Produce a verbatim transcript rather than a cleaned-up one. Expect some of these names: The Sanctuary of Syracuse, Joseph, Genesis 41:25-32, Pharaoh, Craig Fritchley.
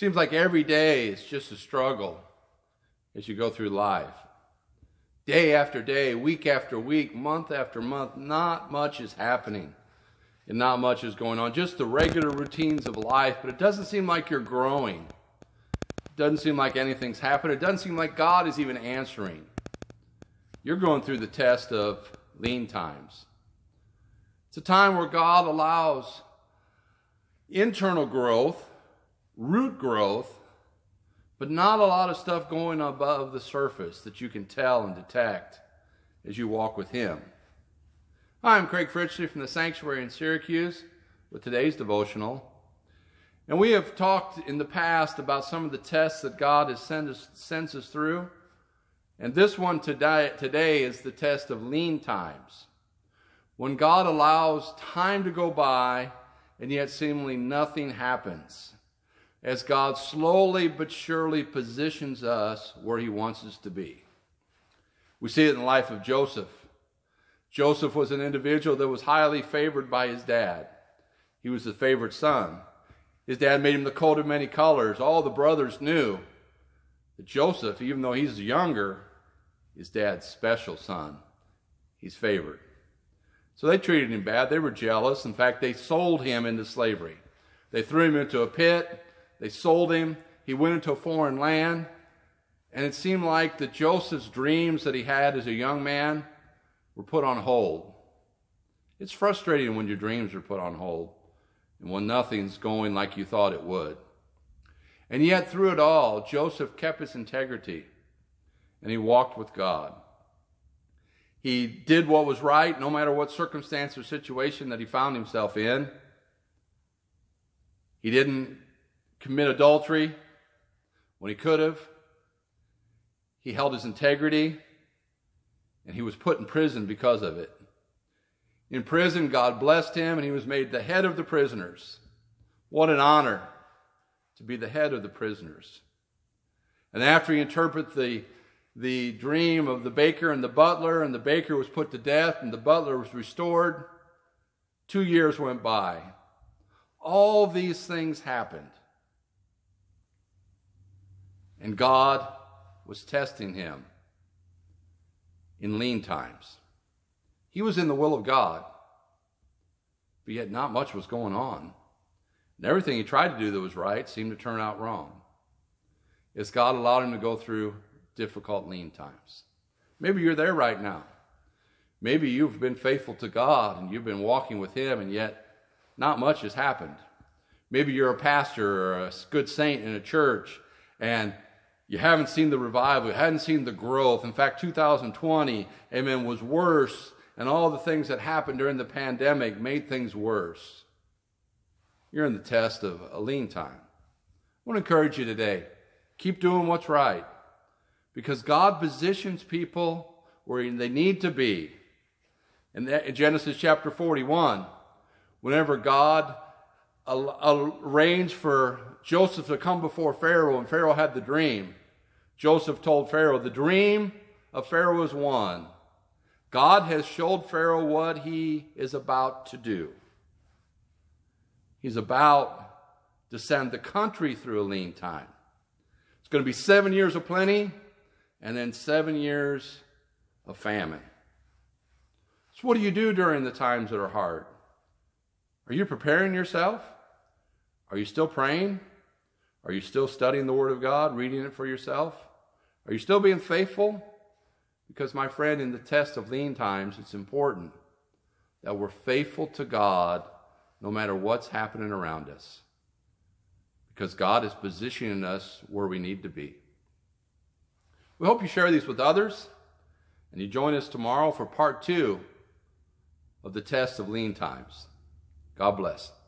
Seems like every day is just a struggle as you go through life. Day after day, week after week, month after month, not much is happening and not much is going on. Just the regular routines of life, but it doesn't seem like you're growing. It doesn't seem like anything's happened. It doesn't seem like God is even answering. You're going through the test of lean times. It's a time where God allows internal growth, root growth, but not a lot of stuff going above the surface that you can tell and detect as you walk with Him. Hi, I'm Craig Fritchley from the Sanctuary in Syracuse with today's devotional. And we have talked in the past about some of the tests that God has sent us, sends us through. And this one today, today is the test of lean times, when God allows time to go by and yet seemingly nothing happens, as God slowly but surely positions us where He wants us to be. We see it in the life of Joseph. Joseph was an individual that was highly favored by his dad. He was the favorite son. His dad made him the coat of many colors. All the brothers knew that Joseph, even though he's younger, is dad's special son. He's favored. So they treated him bad. They were jealous. In fact, they sold him into slavery. They threw him into a pit. They sold him. He went into a foreign land. And it seemed like that Joseph's dreams that he had as a young man were put on hold. It's frustrating when your dreams are put on hold and when nothing's going like you thought it would. And yet through it all, Joseph kept his integrity and he walked with God. He did what was right no matter what circumstance or situation that he found himself in. He didn't commit adultery when he could have. He held his integrity, and he was put in prison because of it. In prison, God blessed him, and he was made the head of the prisoners. What an honor to be the head of the prisoners. And after he interpreted the, the dream of the baker and the butler, and the baker was put to death, and the butler was restored, two years went by. All these things happened. And God was testing him in lean times. He was in the will of God, but yet not much was going on. And everything he tried to do that was right seemed to turn out wrong, as God allowed him to go through difficult lean times. Maybe you're there right now. Maybe you've been faithful to God and you've been walking with Him, and yet not much has happened. Maybe you're a pastor or a good saint in a church, and you haven't seen the revival, you haven't seen the growth. In fact, two thousand twenty, amen, was worse, and all the things that happened during the pandemic made things worse. You're in the test of a lean time. I want to encourage you today, keep doing what's right, because God positions people where they need to be. And in Genesis chapter forty-one, whenever God arranged for Joseph to come before Pharaoh, and Pharaoh had the dream, Joseph told Pharaoh, the dream of Pharaoh is one. God has showed Pharaoh what he is about to do. He's about to send the country through a lean time. It's going to be seven years of plenty and then seven years of famine. So what do you do during the times that are hard? Are you preparing yourself? Are you still praying? Are you still studying the Word of God, reading it for yourself? Are you still being faithful? Because, my friend, in the test of lean times, it's important that we're faithful to God no matter what's happening around us, because God is positioning us where we need to be. We hope you share these with others, and you join us tomorrow for part two of the test of lean times. God bless.